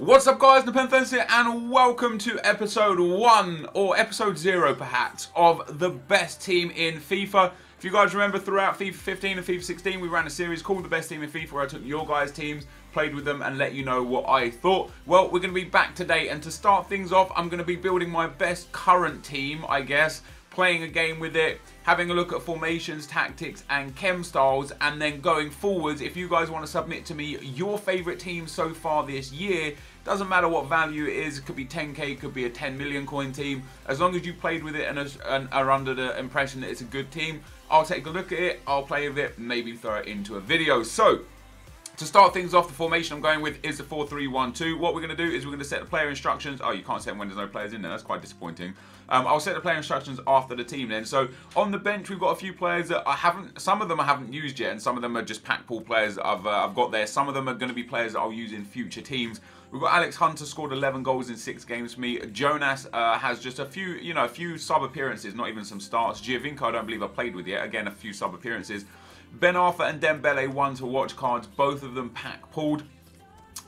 What's up guys, NepentheZ here and welcome to episode 1, or episode 0 perhaps, of the best team in FIFA. If you guys remember, throughout FIFA 15 and FIFA 16 we ran a series called The Best Team in FIFA where I took your guys' teams, played with them and let you know what I thought. Well, we're going to be back today and to start things off I'm going to be building my best current team, I guess, playing a game with it, having a look at formations, tactics and chem styles, and then going forwards, if you guys want to submit to me your favourite team so far this year, doesn't matter what value it is, it could be 10k, could be a 10 million coin team, as long as you played with it and are under the impression that it's a good team, I'll take a look at it, I'll play with it, maybe throw it into a video. So, to start things off, the formation I'm going with is the 4-3-1-2. What we're going to do is we're going to set the player instructions. Oh, you can't set them when there's no players in there. That's quite disappointing. I'll set the player instructions after the team then. So on the bench, we've got a few players that some of them I haven't used yet, and some of them are just pack pool players that I've got there. Some of them are going to be players that I'll use in future teams. We've got Alex Hunter, scored 11 goals in 6 games for me. Jonas has just a few sub appearances, not even some starts. Giovinco, I don't believe I played with yet. Again, a few sub appearances. Ben Arfa and Dembele, one to watch cards, both of them pack pulled.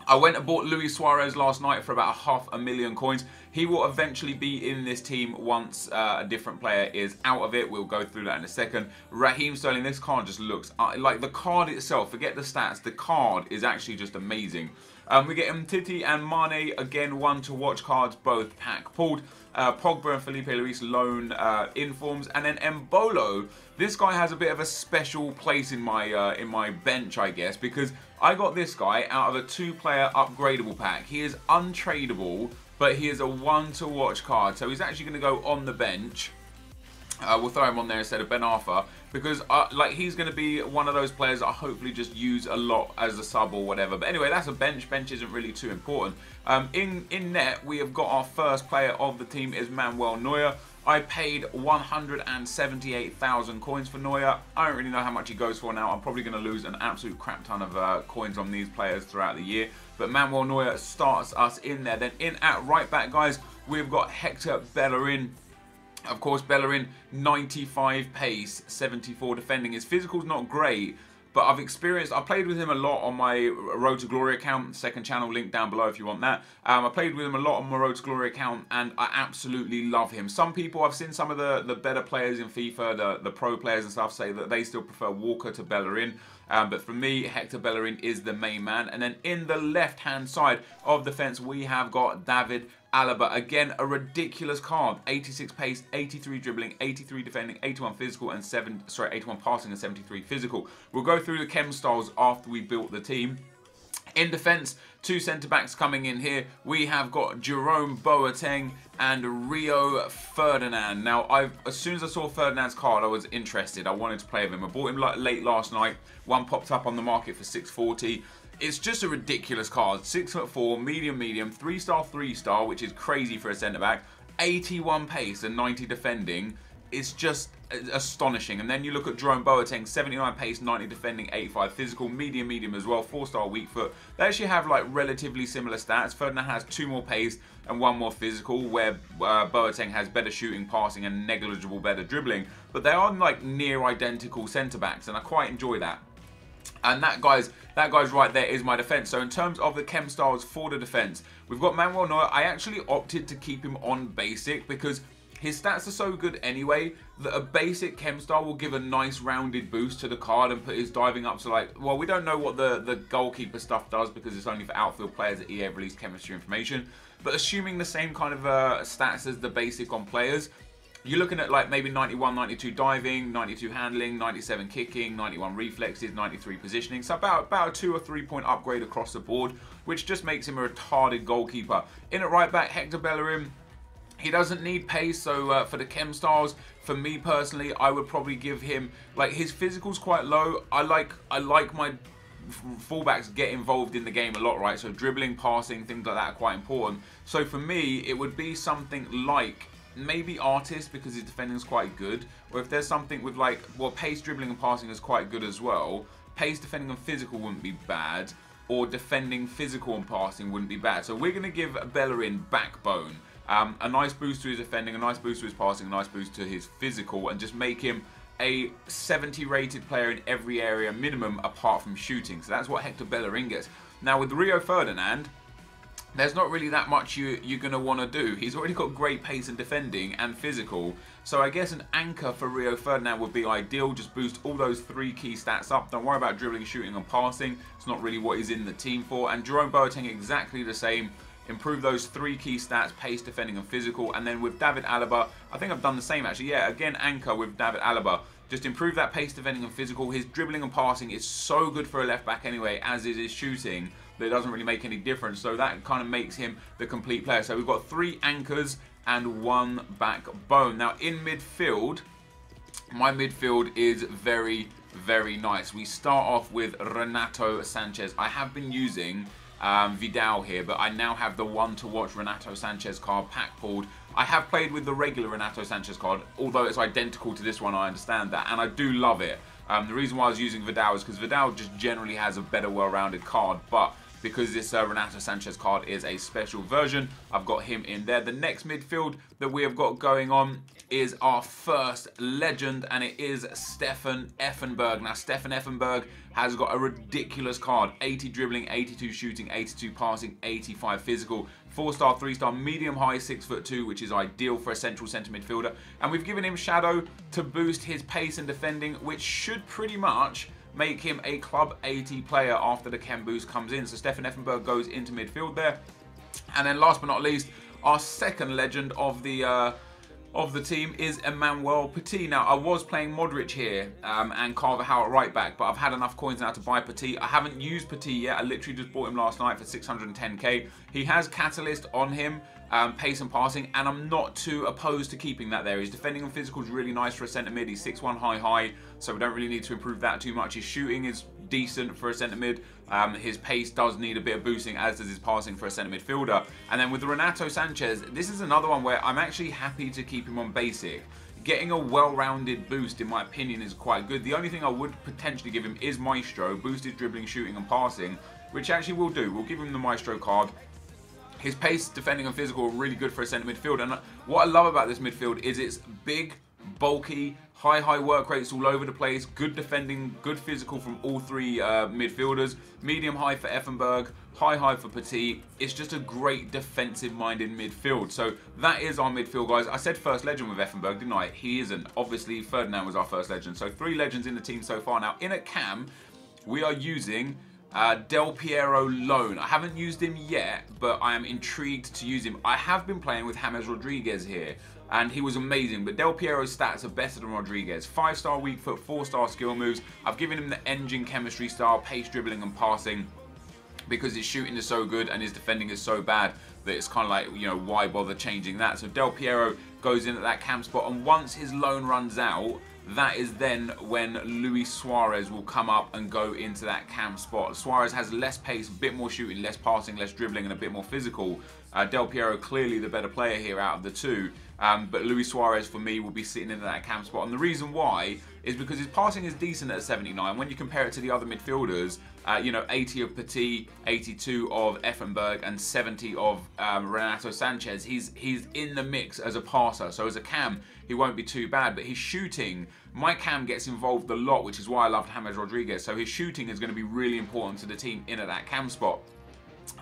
I went and bought Luis Suarez last night for about $500,000 coins. He will eventually be in this team once a different player is out of it. We'll go through that in a second. Raheem Sterling, this card just looks, like the card itself, forget the stats, the card is actually just amazing. We get Mtiti and Mane, again, one to watch cards, both pack pulled. Pogba and Felipe Luis, loan informs. And then Embolo, this guy has a bit of a special place in my bench, I guess, because I got this guy out of a 2-player upgradable pack. He is untradeable, but he is a one-to-watch card. So he's actually going to go on the bench. We'll throw him on there instead of Ben Arfa, because like he's going to be one of those players that I hopefully just use a lot as a sub or whatever. But anyway, that's a bench. Bench isn't really too important. In net, we have got our first player of the team is Manuel Neuer. I paid 178,000 coins for Neuer. I don't really know how much he goes for now. I'm probably going to lose an absolute crap ton of coins on these players throughout the year. But Manuel Neuer starts us in there. Then in at right back, guys, we've got Hector Bellerin. Of course, Bellerin, 95 pace, 74 defending. His physical's not great, but I've played with him a lot on my Road to Glory account, second channel, link down below if you want that. I played with him a lot on my Road to Glory account, and I absolutely love him. Some people, I've seen some of the better players in FIFA, the pro players and stuff, say that they still prefer Walker to Bellerin. But for me, Hector Bellerin is the main man. And then in the left-hand side of the fence, we have got David Alaba. Again, a ridiculous card. 86 pace, 83 dribbling, 83 defending, 81 physical, and 81 passing and 73 physical. We'll go through the chem styles after we built the team. In defence, two centre-backs coming in here. We have got Jerome Boateng and Rio Ferdinand. Now, as soon as I saw Ferdinand's card, I was interested. I wanted to play with him. I bought him late last night. One popped up on the market for $640. It's just a ridiculous card. 6'4", medium, 3-star, 3-star, which is crazy for a centre-back. 81 pace and 90 defending. It's just astonishing. And then you look at Jerome Boateng, 79 pace, 90 defending, 85 physical, medium as well, 4-star weak foot. They actually have like relatively similar stats. Ferdinand has 2 more pace and 1 more physical, where Boateng has better shooting, passing and negligible better dribbling. But they are like near identical centre-backs, and I quite enjoy that. And that guy's right there is my defence. So in terms of the chem styles for the defence, we've got Manuel Neuer. I actually opted to keep him on basic because his stats are so good anyway that a basic chem style will give a nice rounded boost to the card and put his diving up to like, well, we don't know what the goalkeeper stuff does because it's only for outfield players that EA released chemistry information. But assuming the same kind of stats as the basic on players, you're looking at like maybe 91, 92 diving, 92 handling, 97 kicking, 91 reflexes, 93 positioning. So about a 2 or 3 point upgrade across the board, which just makes him a retarded goalkeeper. In at right back, Hector Bellerin. He doesn't need pace, so for the chem styles, for me personally, I would probably give him, like, his physical's quite low. I like my fullbacks get involved in the game a lot, right? So dribbling, passing, things like that are quite important. So for me, it would be something like maybe Artist, because his defending's quite good. Or if there's something with, like, well, pace, dribbling and passing is quite good as well. Pace, defending and physical wouldn't be bad. Or defending, physical and passing wouldn't be bad. So we're going to give Bellerin backbone. A nice boost to his defending, a nice boost to his passing, a nice boost to his physical, and just make him a 70 rated player in every area minimum apart from shooting. So that's what Hector Bellerin gets. Now with Rio Ferdinand, there's not really that much you're going to want to do. He's already got great pace and defending and physical. So I guess an anchor for Rio Ferdinand would be ideal. Just boost all those three key stats up. Don't worry about dribbling, shooting and passing. It's not really what he's in the team for. And Jerome Boateng exactly the same. Improve those three key stats, pace, defending and physical. And then with David Alaba, I think I've done the same actually. Yeah, again, anchor with David Alaba. Just improve that pace, defending and physical. His dribbling and passing is so good for a left back anyway, as is his shooting, that it doesn't really make any difference. So that kind of makes him the complete player. So we've got three anchors and one backbone. Now in midfield, my midfield is very nice. We start off with Renato Sanchez. I have been using Vidal here, but I now have the one to watch Renato Sanchez card pack pulled. I have played with the regular Renato Sanchez card, although it's identical to this one, I understand that, and I do love it. The reason why I was using Vidal is because Vidal just generally has a better, well-rounded card, but because this Renato Sanchez card is a special version, I've got him in there. The next midfield that we have got going on is our first legend, and it is Stefan Effenberg. Now, Stefan Effenberg has got a ridiculous card. 80 dribbling, 82 shooting, 82 passing, 85 physical. 4-star, 3-star, medium high, 6'2", which is ideal for a central centre midfielder. And we've given him Shadow to boost his pace and defending, which should pretty much make him a Club 80 player after the Chem boost comes in. So Stefan Effenberg goes into midfield there. And then last but not least, our second legend of the team is Emmanuel Petit. Now, I was playing Modric here and Carvajal at right back, but I've had enough coins now to buy Petit. I haven't used Petit yet. I literally just bought him last night for 610k. He has Catalyst on him, pace and passing, and I'm not too opposed to keeping that there. His defending and physical is really nice for a centre mid. He's 6'1", high, so we don't really need to improve that too much. His shooting is decent for a centre mid. His pace does need a bit of boosting, as does his passing for a centre midfielder. And then with Renato Sanchez, this is another one where I'm actually happy to keep him on basic. Getting a well-rounded boost, in my opinion, is quite good. The only thing I would potentially give him is Maestro, boosted dribbling, shooting and passing, which actually we'll do. We'll give him the Maestro card. His pace, defending and physical are really good for a centre midfield. And what I love about this midfield is it's big, bulky, high work rates all over the place, good defending, good physical from all three midfielders, medium high for Effenberg, high for Petit. It's just a great defensive-minded midfield. So that is our midfield, guys. I said first legend with Effenberg, didn't I? He isn't. Obviously, Ferdinand was our first legend. So three legends in the team so far. Now, in a cam, we are using Del Piero loan. I haven't used him yet, but I am intrigued to use him. I have been playing with James Rodriguez here, and he was amazing, but Del Piero's stats are better than Rodriguez. 5-star weak foot, 4-star skill moves. I've given him the engine chemistry style, pace, dribbling and passing, because his shooting is so good and his defending is so bad that it's kind of like, you know, why bother changing that? So Del Piero goes in at that camp spot, and once his loan runs out, that is then when Luis Suarez will come up and go into that cam spot. Suarez has less pace, a bit more shooting, less passing, less dribbling, and a bit more physical. Del Piero clearly the better player here out of the two. But Luis Suarez, for me, will be sitting in that cam spot. And the reason why is because his passing is decent at 79. When you compare it to the other midfielders, you know, 80 of Petit, 82 of Effenberg, and 70 of Renato Sanchez, he's in the mix as a passer. So as a cam, he won't be too bad. But his shooting, my cam gets involved a lot, which is why I loved James Rodriguez. So his shooting is going to be really important to the team in at that cam spot.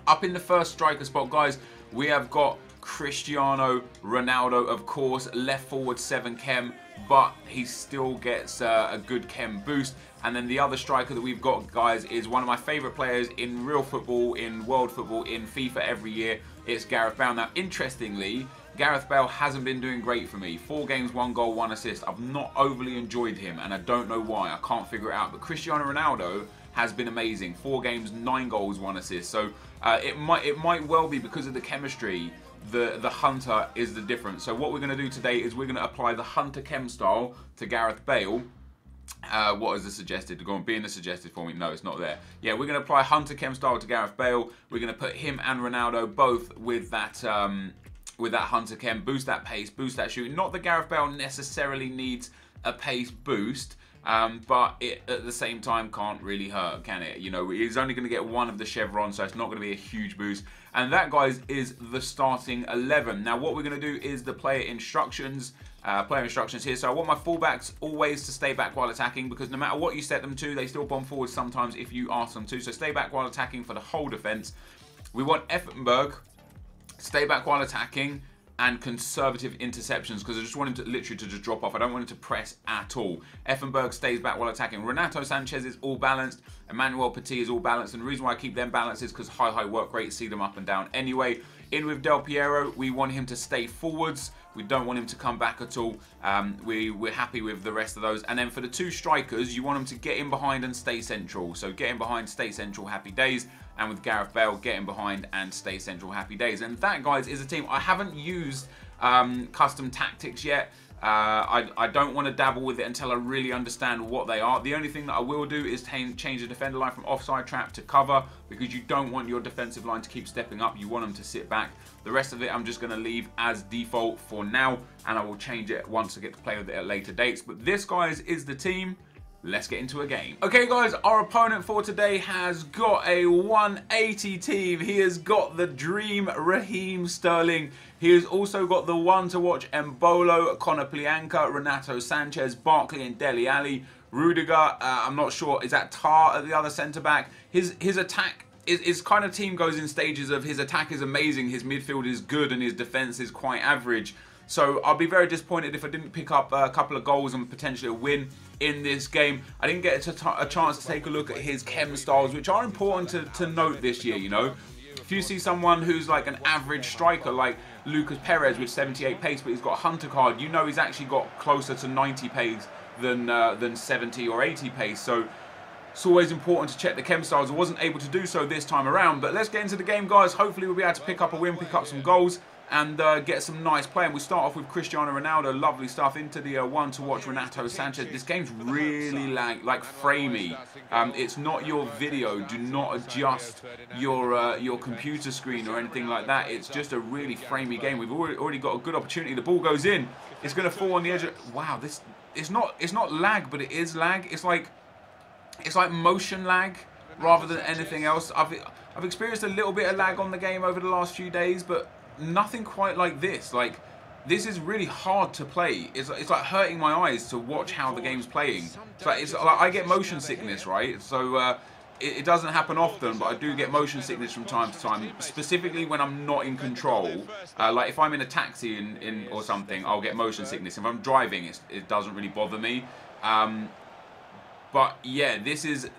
Up in the first striker spot, guys, we have got Cristiano Ronaldo, of course, left forward 7 chem, but he still gets a good chem boost. And then the other striker that we've got, guys, is one of my favourite players in real football, in world football, in FIFA every year. It's Gareth Bale. Now, interestingly, Gareth Bale hasn't been doing great for me. 4 games, 1 goal, 1 assist. I've not overly enjoyed him, and I don't know why. I can't figure it out. But Cristiano Ronaldo has been amazing. 4 games, 9 goals, 1 assist. So it might well be because of the chemistry. The Hunter is the difference. So what we're going to do today is we're going to apply the Hunter chem style to Gareth Bale. What is the suggested? Go on, be in the suggested for me. No, it's not there. Yeah, we're going to apply Hunter chem style to Gareth Bale. We're going to put him and Ronaldo both with that Hunter chem. Boost that pace, boost that shooting. Not that Gareth Bale necessarily needs a pace boost, but it at the same time can't really hurt, can it? You know, he's only going to get one of the chevrons, so it's not going to be a huge boost. And that, guys, is the starting 11. Now, what we're going to do is the player instructions here. So I want my fullbacks always to stay back while attacking, because no matter what you set them to, they still bomb forward sometimes if you ask them to. So stay back while attacking for the whole defense. We want Effenberg to stay back while attacking and conservative interceptions, because I just want him to literally to just drop off. I don't want him to press at all. Effenberg stays back while attacking. Renato Sanchez is all balanced. Emmanuel Petit is all balanced. And the reason why I keep them balanced is because high work rate, see them up and down. Anyway, in with Del Piero, we want him to stay forwards. We don't want him to come back at all. We're happy with the rest of those. And then for the two strikers, you want them to get in behind and stay central. So get in behind, stay central, happy days. And with Gareth Bale, get in behind and stay central, happy days. And that, guys, is a team. I haven't used custom tactics yet. I don't want to dabble with it until I really understand what they are. The only thing that I will do is change the defender line from offside trap to cover, because you don't want your defensive line to keep stepping up. You want them to sit back. The rest of it I'm just going to leave as default for now, and I will change it once I get to play with it at later dates. But this, guys, is the team. Let's get into a game. Okay, guys, our opponent for today has got a 180 team. He has got the dream Raheem Sterling. He has also got the one to watch Embolo, Konoplyanka, Renato Sanchez, Barkley and Dele Alli. Rudiger, I'm not sure, is that Tah at the other centre-back? His attack, his kind of team goes in stages of his attack is amazing, his midfield is good and his defence is quite average. So I'll be very disappointed if I didn't pick up a couple of goals and potentially a win in this game. I didn't get a chance to take a look at his chem styles, which are important to note this year, you know. If you see someone who's like an average striker, like Lucas Perez with 78 pace, but he's got a Hunter card, you know he's actually got closer to 90 pace than 70 or 80 pace. So it's always important to check the chem styles. I wasn't able to do so this time around, but let's get into the game, guys. Hopefully we'll be able to pick up a win, pick up some goals, and get some nice play. And we start off with Cristiano Ronaldo, lovely stuff, into the one to watch Renato Sanchez. This game's really like framey. It's not your video. Do not adjust your computer screen or anything like that. It's just a really framey game. We've already got a good opportunity. The ball goes in. It's going to fall on the edge of... Wow, this it's not lag, but it is lag. It's like motion lag rather than anything else. I've experienced a little bit of lag on the game over the last few days, but nothing quite like this. Like, this is really hard to play. It's like hurting my eyes to watch how the game's playing. It's like I get motion sickness, right? So it doesn't happen often, but I do get motion sickness from time to time, specifically when I'm not in control. Like if I'm in a taxi or something, I'll get motion sickness. If I'm driving, it doesn't really bother me. But yeah, this is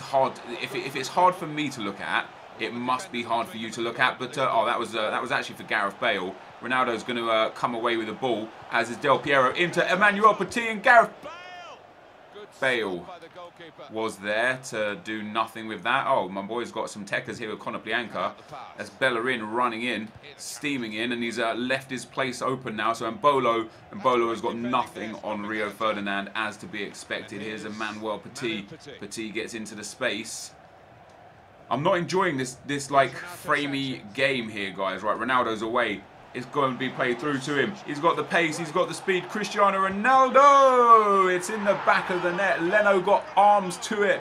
hard. If it's hard for me to look at, it must be hard for you to look at. But oh, that was actually for Gareth Bale. Ronaldo's going to come away with the ball, as is Del Piero, into Emmanuel Petit, and Gareth Bale was there to do nothing with that. Oh, my boy's got some techers here with Konoplyanka. That's Bellerin running in, steaming in, and he's left his place open now. So Embolo has got nothing on Rio Ferdinand, as to be expected. Here's Emmanuel Petit. Petit gets into the space. I'm not enjoying this like framey game here, guys. Right, Ronaldo's away. It's going to be played through to him. He's got the pace. He's got the speed. Cristiano Ronaldo! It's in the back of the net. Leno got arms to it,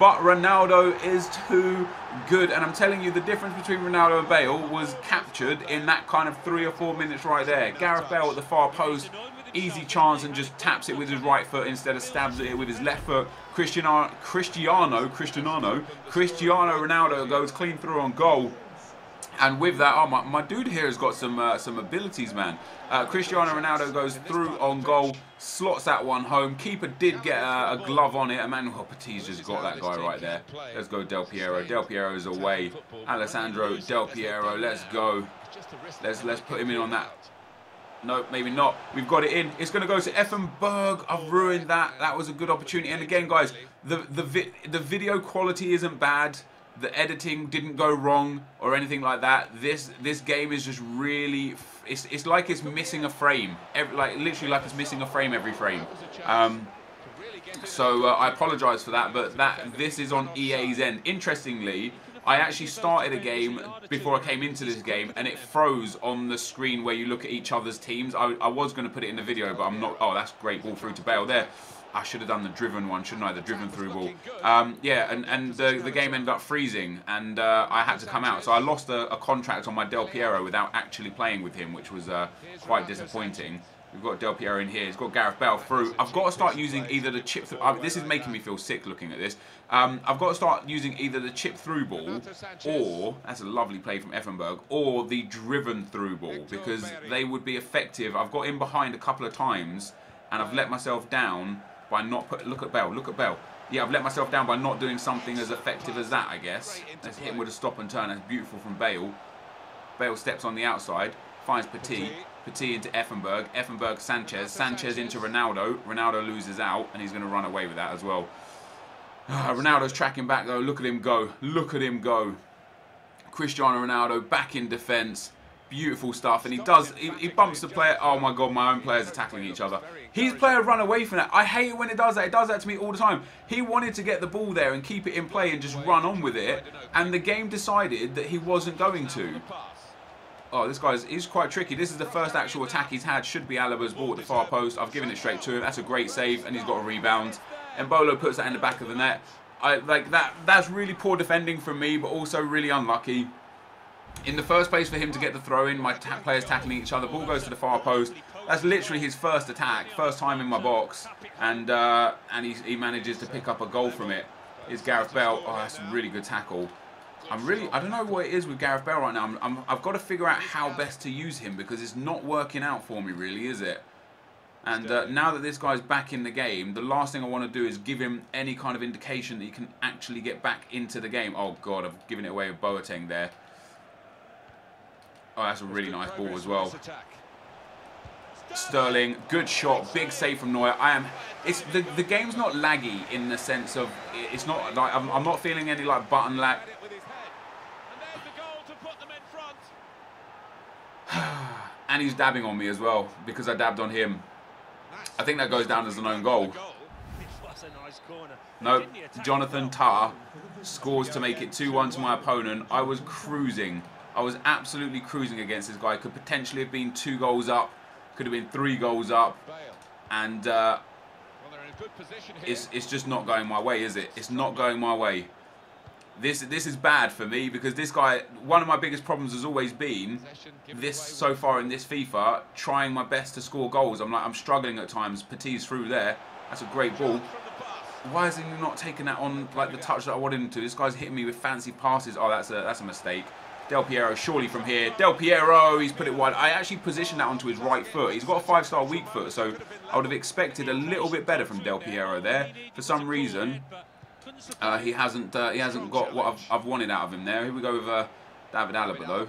but Ronaldo is too good. And I'm telling you, the difference between Ronaldo and Bale was captured in that kind of 3 or 4 minutes right there. Gareth Bale at the far post. Easy chance, and just taps it with his right foot instead of stabs it with his left foot. Cristiano Ronaldo goes clean through on goal. And with that, oh, my dude here has got some abilities, man. Cristiano Ronaldo goes through on goal, slots that one home. Keeper did get a glove on it. Emmanuel Petit's just got that guy right there. Let's go, Del Piero. Del Piero's away. Alessandro Del Piero, let's go. Let's put him in on that. No, maybe not. We've got it in. It's going to go to Effenberg. I've ruined that. That was a good opportunity. And again, guys, the video quality isn't bad. The editing didn't go wrong or anything like that. This game is just really... It's like it's missing a frame. Literally like it's missing a frame every frame. So I apologise for that, but this is on EA's end. Interestingly, I actually started a game before I came into this game, and it froze on the screen where you look at each other's teams. I was going to put it in the video, but I'm not. Oh, that's great. Ball through to Bale there. I should have done the driven one, shouldn't I? The driven through ball. Yeah, and the game ended up freezing, and I had to come out. So I lost a contract on my Del Piero without actually playing with him, which was quite disappointing. We've got Del Piero in here. He's got Gareth Bale through. I've got to start using either the chip through. This is making me feel sick looking at this. I've got to start using either the chip through ball or, that's a lovely play from Effenberg, or the driven through ball, because they would be effective. I've got in behind a couple of times and I've let myself down by not put. Look at Bale, look at Bale. Yeah, I've let myself down by not doing something as effective as that, I guess. Let's hit him with a stop and turn. That's beautiful from Bale. Bale steps on the outside, finds Petit. Petit into Effenberg, Effenberg Sanchez, Sanchez into Ronaldo, Ronaldo loses out and he's going to run away with that as well. Ronaldo's tracking back though, look at him go, look at him go. Cristiano Ronaldo back in defence, beautiful stuff, and he does, he bumps the player, oh my god, my own players are tackling each other. His player run away from that, I hate it when it does that to me all the time. He wanted to get the ball there and keep it in play and just run on with it, and the game decided that he wasn't going to. Oh, this guy is quite tricky. This is the first actual attack he's had. Should be Alaba's ball at the far post. I've given it straight to him. That's a great save, and he's got a rebound. Embolo puts that in the back of the net. I like that. That's really poor defending from me, but also really unlucky. In the first place for him to get the throw in, my players tackling each other. Ball goes to the far post. That's literally his first attack, first time in my box, and he manages to pick up a goal from it. It's Gareth Bale. Oh, that's a really good tackle. I don't know what it is with Gareth Bale right now. I've got to figure out how best to use him because it's not working out for me really, is it? And now that this guy's back in the game, the last thing I want to do is give him any kind of indication that he can actually get back into the game. Oh god, I've given it away with Boateng there. Oh, that's a really nice ball as well. Sterling, good shot, big save from Neuer. The game's not laggy in the sense of, it's not like, I'm not feeling any like button lag. And he's dabbing on me as well, because I dabbed on him. I think that goes down as an own goal. No, Jonathan Tah scores to make it 2-1 to my opponent. I was cruising. I was absolutely cruising against this guy. Could potentially have been 2 goals up. Could have been 3 goals up. And it's just not going my way, is it? It's not going my way. This is bad for me because this guy, one of my biggest problems has always been this so far in this FIFA, trying my best to score goals. I'm struggling at times. Petit's through there. That's a great ball. Why is he not taking that on like the touch that I wanted him to? This guy's hitting me with fancy passes. Oh, that's a mistake. Del Piero surely from here. Del Piero, he's put it wide. I actually positioned that onto his right foot. He's got a 5-star weak foot, so I would have expected a little bit better from Del Piero there. For some reason, he hasn't got what I've wanted out of him there. Here we go with David Alaba though.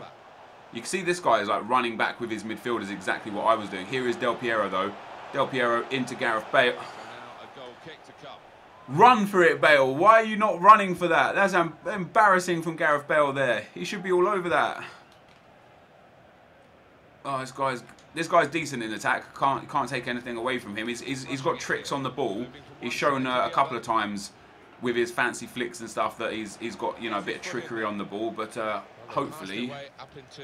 You can see this guy is like running back with his midfielders, exactly what I was doing. Here is Del Piero though. Del Piero into Gareth Bale. Run for it, Bale. Why are you not running for that? That's embarrassing from Gareth Bale there. He should be all over that. Oh, this guy's decent in attack. Can't take anything away from him. He's got tricks on the ball. He's shown a couple of times with his fancy flicks and stuff that he's got, you know, a bit of trickery on the ball, but hopefully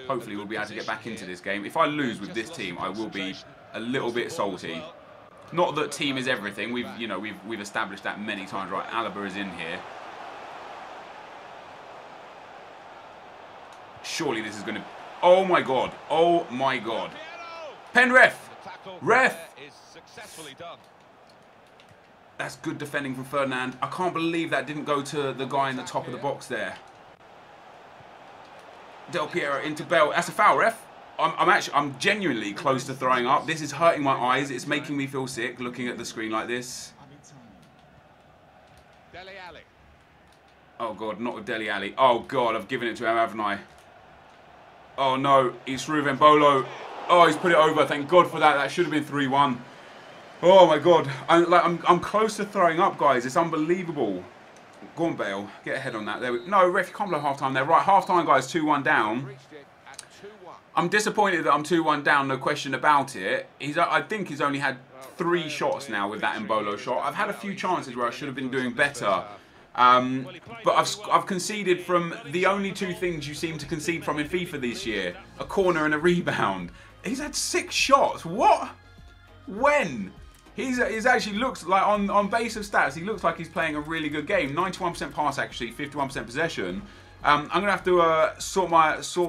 we'll be able to get back into this game. If I lose with this team, I will be a little bit salty. Not that team is everything. We've established that many times, right? Alaba is in here. Surely this is going to. Oh my god! Oh my god! Pen ref! Ref! That's good defending from Ferdinand. I can't believe that didn't go to the guy in the top of the box there. Del Piero into Bale. That's a foul, ref. I'm genuinely close to throwing up. This is hurting my eyes. It's making me feel sick looking at the screen like this. Oh, God, not with Dele Alli. Oh, God, I've given it to him, haven't I? Oh, no, he's through Embolo. Oh, he's put it over. Thank God for that. That should have been 3-1. Oh my god, I'm close to throwing up, guys. It's unbelievable. Go on, Bale, get ahead on that. There we, no, ref, you can't blow half-time there. Right, half-time, guys, 2-1 down. I'm disappointed that I'm 2-1 down, no question about it. I think he's only had 3 shots now with that Embolo shot. I've had a few chances where I should have been doing better. But I've conceded from the only 2 things you seem to concede from in FIFA this year. A corner and a rebound. He's had 6 shots. What? When? He's actually looks like, on base of stats, he looks like he's playing a really good game. 91% pass actually, 51% possession. I'm gonna have to sort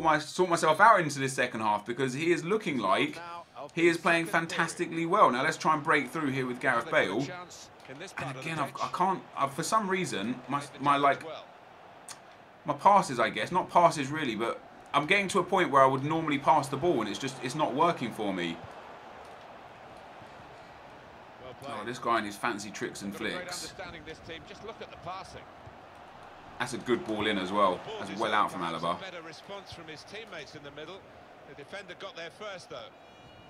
myself out into this second half because he is looking like He is playing fantastically well. Now let's try and break through here with Gareth Bale. And again, I can't, for some reason, my passes, I guess, not passes really, but I'm getting to a point where I would normally pass the ball and it's just, it's not working for me. Oh, this guy and his fancy tricks and flicks. That's a good ball in as well. That's well out from Alaba.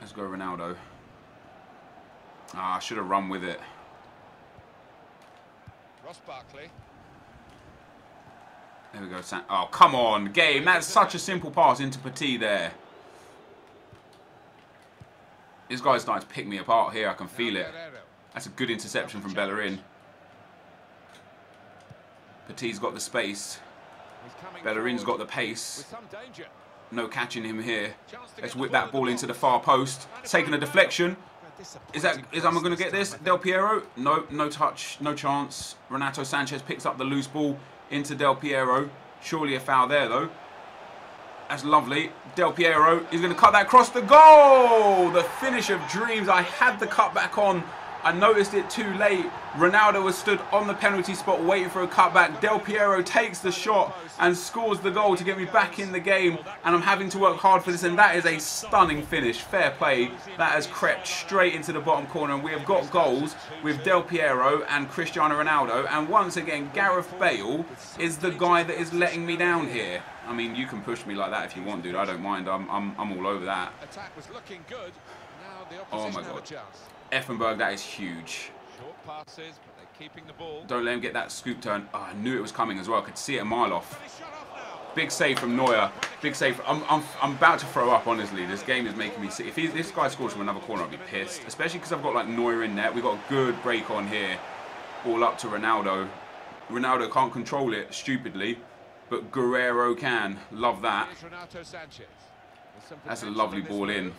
Let's go Ronaldo. Ah, I should have run with it. Ross Barkley. There we go. Oh, come on, game. That's such a simple pass into Petit there. This guy's starting to pick me apart here. I can feel it. That's a good interception from Bellerin. Petit's got the space. Bellerin's got the pace. No catching him here. Let's whip that ball into the far post. Taking a deflection. Is Alaba going to get this? Del Piero? No, no touch, no chance. Renato Sanchez picks up the loose ball into Del Piero. Surely a foul there though. That's lovely. Del Piero is going to cut that across the goal. The finish of dreams. I had the cutback on. I noticed it too late. Ronaldo was stood on the penalty spot waiting for a cutback. Del Piero takes the shot and scores the goal to get me back in the game. And I'm having to work hard for this. And that is a stunning finish. Fair play. That has crept straight into the bottom corner. And we have got goals with Del Piero and Cristiano Ronaldo. And once again, Gareth Bale is the guy that is letting me down here. I mean, you can push me like that if you want, dude. I don't mind. I'm all over that. Attack was looking good. Now the opposition have a chance. Oh my God. Effenberg, that is huge. Short passes, but they're keeping the ball. Don't let him get that scoop turn. Oh, I knew it was coming as well. I could see it a mile off. Big save from Neuer. Big save. I'm about to throw up, honestly. This game is making me sick. If this guy scores from another corner, I'd be pissed. Especially because I've got like Neuer in net. We've got a good break on here. Ball up to Ronaldo. Ronaldo can't control it stupidly. But Guerrero can. Love that. That's a lovely ball in.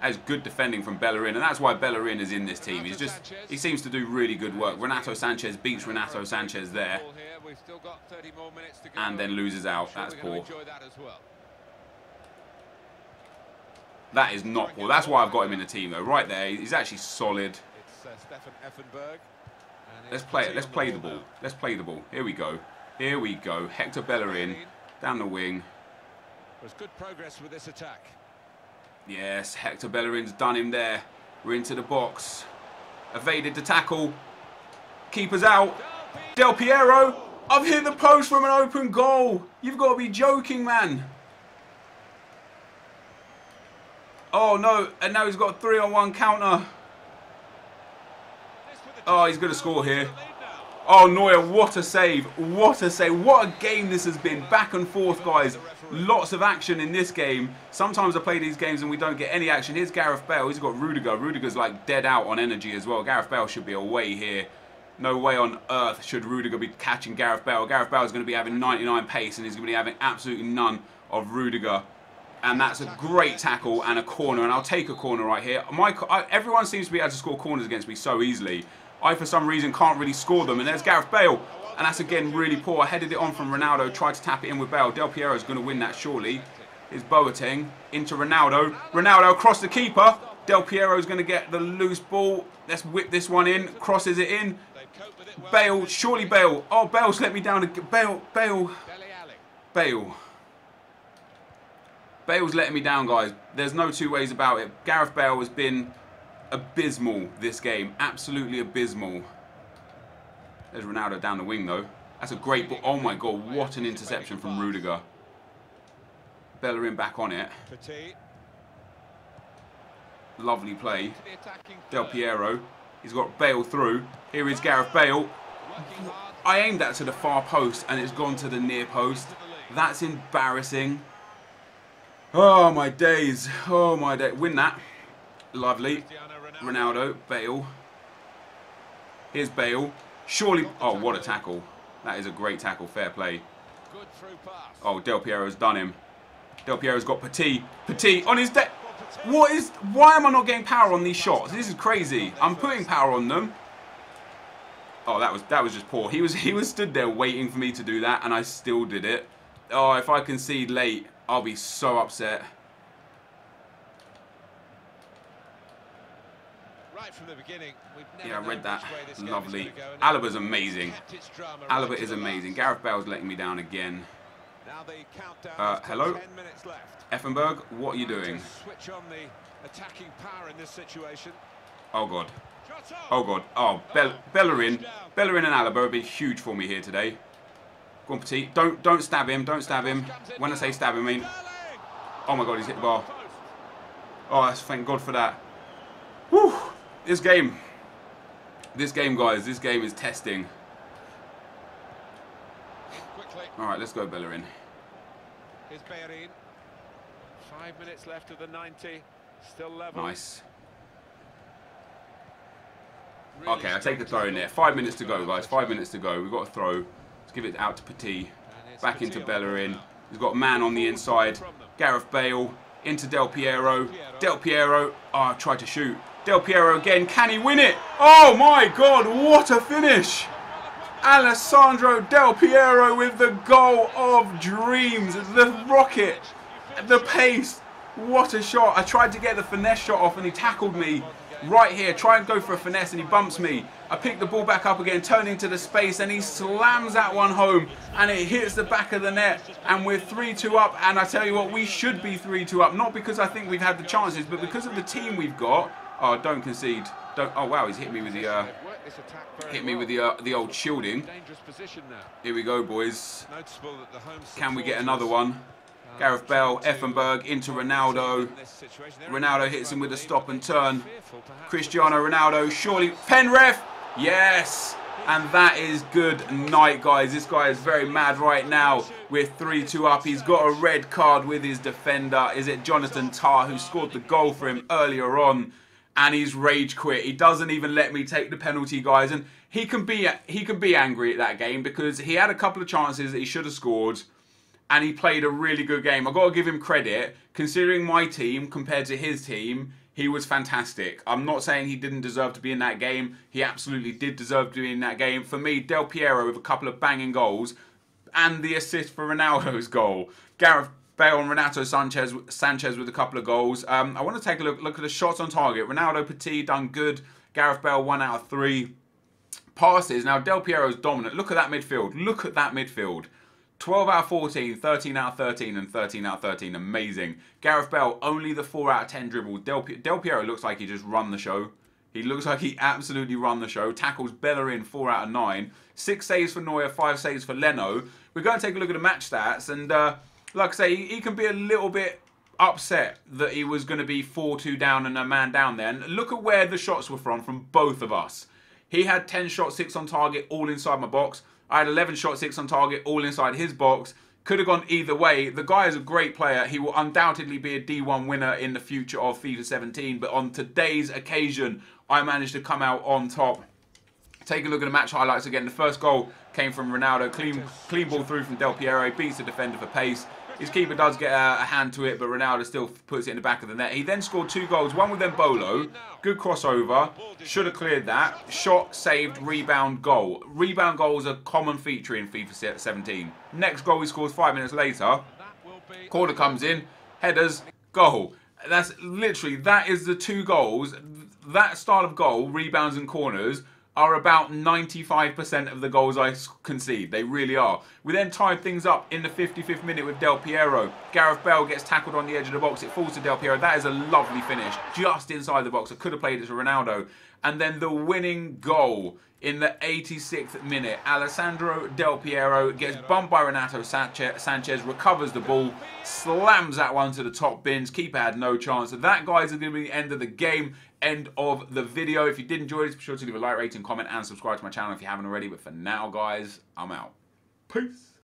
That is good defending from Bellerin. And that's why Bellerin is in this team. He's just, he seems to do really good work. Renato Sanchez beats Renato Sanchez there. And then loses out. That's poor. That is not poor. That's why I've got him in the team though. Right there. He's actually solid. Stefan Effenberg. Let's play it. Let's play the ball. Let's play the ball. Here we go. Here we go, Hector Bellerin, down the wing. There's good progress with this attack. Yes, Hector Bellerin's done him there. We're into the box. Evaded the tackle. Keeper's out. Del Piero, I've hit the post from an open goal. You've got to be joking, man. Oh, no, and now he's got a 3-on-1 counter. Oh, he's going to score here. Oh, Neuer, what a save. What a save. What a game this has been. Back and forth, guys. Lots of action in this game. Sometimes I play these games and we don't get any action. Here's Gareth Bale. He's got Rudiger. Rudiger's like dead out on energy as well. Gareth Bale should be away here. No way on earth should Rudiger be catching Gareth Bale. Gareth Bale's going to be having 99 pace and he's going to be having absolutely none of Rudiger. And that's a great tackle and a corner. And I'll take a corner right here. Everyone seems to be able to score corners against me so easily. I, for some reason, can't really score them. And there's Gareth Bale. And that's, again, really poor. I headed it on from Ronaldo. Tried to tap it in with Bale. Del Piero's going to win that, surely. It's Boateng into Ronaldo. Ronaldo across the keeper. Del Piero's going to get the loose ball. Let's whip this one in. Crosses it in. Bale. Surely Bale. Oh, Bale's let me down again. Bale. Bale. Bale. Bale's letting me down, guys. There's no two ways about it. Gareth Bale has been abysmal this game, absolutely abysmal. There's Ronaldo down the wing though. That's a great ball. Oh my God, what an interception from Rudiger. Bellerin back on it. Lovely play. Del Piero. He's got Bale through. Here is Gareth Bale. I aimed that to the far post and it's gone to the near post. That's embarrassing. Oh my days. Oh my day. Win that. Lovely. Ronaldo, Bale. Here's Bale. Surely. Oh, what a tackle. That is a great tackle. Fair play. Oh, Del Piero's done him. Del Piero's got Petit. Petit on his deck. What is. Why am I not getting power on these shots? This is crazy. I'm putting power on them. Oh, that was just poor. He was stood there waiting for me to do that, and I still did it. Oh, if I concede late, I'll be so upset. Right from the beginning, yeah, I read that. Lovely. Alaba's amazing. Alaba is amazing. Gareth Bale's letting me down again. Now the countdown hello? 10 minutes left. Effenberg, what are you doing? Switch on the attacking power in this situation. Oh, God. Oh, God. Oh, Bellerin. Bellerin and Alaba have been huge for me here today. Go on, Petit. Don't stab him. Don't stab him. When I say stab him, I mean... Oh, my God, he's hit the bar. Oh, thank God for that. Whew. This game, guys. This game is testing. All right, let's go, Bellerin. Here's Bellerin. 5 minutes left of the 90. Still level. Nice. Okay, I take the throw in there. 5 minutes to go, guys. 5 minutes to go. We've got a throw. Let's give it out to Petit. Back into Bellerin. He's got a man on the inside. Gareth Bale. Into Del Piero. Del Piero. Oh, tried to shoot. Del Piero again. Can he win it? Oh, my God. What a finish. Alessandro Del Piero with the goal of dreams. The rocket. The pace. What a shot. I tried to get the finesse shot off and he tackled me. Right here, try and go for a finesse and he bumps me. I pick the ball back up again, turn into the space and he slams that one home and it hits the back of the net and we're 3-2 up. And I tell you what, we should be 3-2 up, not because I think we've had the chances, but because of the team we've got. Oh, don't concede. Don't. Oh, wow, he's hit me with the old shielding. Here we go, boys. Can we get another one? Gareth Bale, Effenberg into Ronaldo. Ronaldo hits him with a stop and turn. Cristiano Ronaldo, surely. Pen ref! Yes! And that is good night, guys. This guy is very mad right now. We're 3-2 up. He's got a red card with his defender. Is it Jonathan Tah, who scored the goal for him earlier on? And he's rage quit. He doesn't even let me take the penalty, guys. And he can be angry at that game because he had a couple of chances that he should have scored. And he played a really good game. I've got to give him credit. Considering my team compared to his team, he was fantastic. I'm not saying he didn't deserve to be in that game. He absolutely did deserve to be in that game. For me, Del Piero with a couple of banging goals and the assist for Ronaldo's goal. Gareth Bale and Renato Sanchez with a couple of goals. I want to take a look at the shots on target. Ronaldo, Petit done good. Gareth Bale 1 out of 3 passes. Now Del Piero's dominant. Look at that midfield. Look at that midfield. 12 out of 14, 13 out of 13, and 13 out of 13. Amazing. Gareth Bale, only the 4 out of 10 dribble. Del Piero looks like he just run the show. He looks like he absolutely run the show. Tackles Bellerin, 4 out of 9. 6 saves for Neuer, 5 saves for Leno. We're going to take a look at the match stats. And like I say, he can be a little bit upset that he was going to be 4-2 down and a man down there. And look at where the shots were from both of us. He had 10 shots, 6 on target, all inside my box. I had 11 shots, 6 on target, all inside his box. Could have gone either way. The guy is a great player. He will undoubtedly be a D1 winner in the future of FIFA 17. But on today's occasion, I managed to come out on top. Take a look at the match highlights again. The first goal came from Ronaldo. Clean ball through from Del Piero. Beats the defender for pace. His keeper does get a hand to it, but Ronaldo still puts it in the back of the net. He then scored 2 goals. One with Embolo. Good crossover. Should have cleared that. Shot, saved, rebound, goal. Rebound goals are a common feature in FIFA 17. Next goal he scores 5 minutes later. Corner comes in. Headers, goal. That's literally, that is the 2 goals. That style of goal, rebounds and corners, are about 95% of the goals I concede. They really are. We then tied things up in the 55th minute with Del Piero. Gareth Bale gets tackled on the edge of the box. It falls to Del Piero. That is a lovely finish. Just inside the box. I could have played it to Ronaldo. And then the winning goal in the 86th minute. Alessandro Del Piero gets bumped by Renato Sanchez. Recovers the ball. Slams that one to the top bins. Keeper had no chance. That, guys, is going to be the end of the game. End of the video. If you did enjoy this, be sure to leave a like, rating, comment, and subscribe to my channel if you haven't already. But for now, guys, I'm out. Peace.